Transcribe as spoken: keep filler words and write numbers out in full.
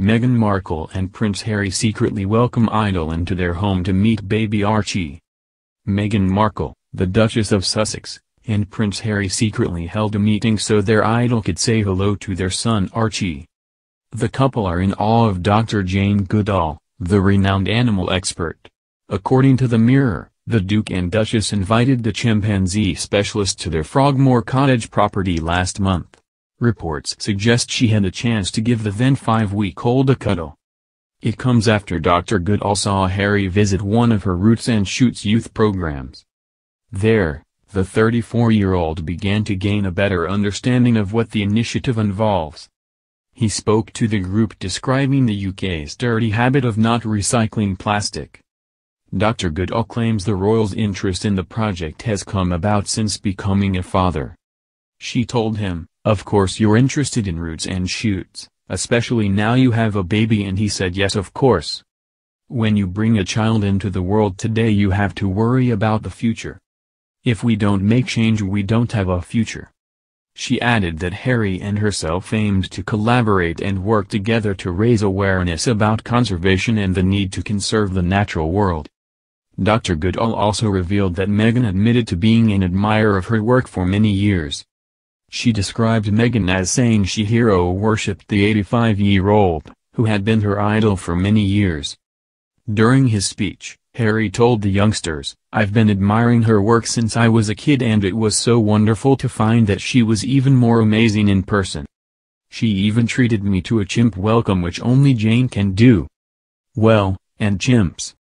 Meghan Markle and Prince Harry secretly welcome Idol into their home to meet baby Archie. Meghan Markle, the Duchess of Sussex, and Prince Harry secretly held a meeting so their idol could say hello to their son Archie. The couple are in awe of Doctor Jane Goodall, the renowned animal expert. According to the Mirror, the Duke and Duchess invited the chimpanzee specialist to their Frogmore Cottage property last month. Reports suggest she had a chance to give the then five-week-old a cuddle. It comes after Doctor Goodall saw Harry visit one of her Roots and Shoots youth programs. There, the thirty-four-year-old began to gain a better understanding of what the initiative involves. He spoke to the group describing the U K's dirty habit of not recycling plastic. Doctor Goodall claims the royal's interest in the project has come about since becoming a father. She told him, "Of course you're interested in Roots and Shoots, especially now you have a baby," and he said, "Yes, of course. When you bring a child into the world today you have to worry about the future. If we don't make change we don't have a future." She added that Harry and herself aimed to collaborate and work together to raise awareness about conservation and the need to conserve the natural world. Doctor Goodall also revealed that Meghan admitted to being an admirer of her work for many years. She described Meghan as saying she hero worshipped the eighty-five-year-old, who had been her idol for many years. During his speech, Harry told the youngsters, "I've been admiring her work since I was a kid and it was so wonderful to find that she was even more amazing in person. She even treated me to a chimp welcome which only Jane can do." Well, and chimps,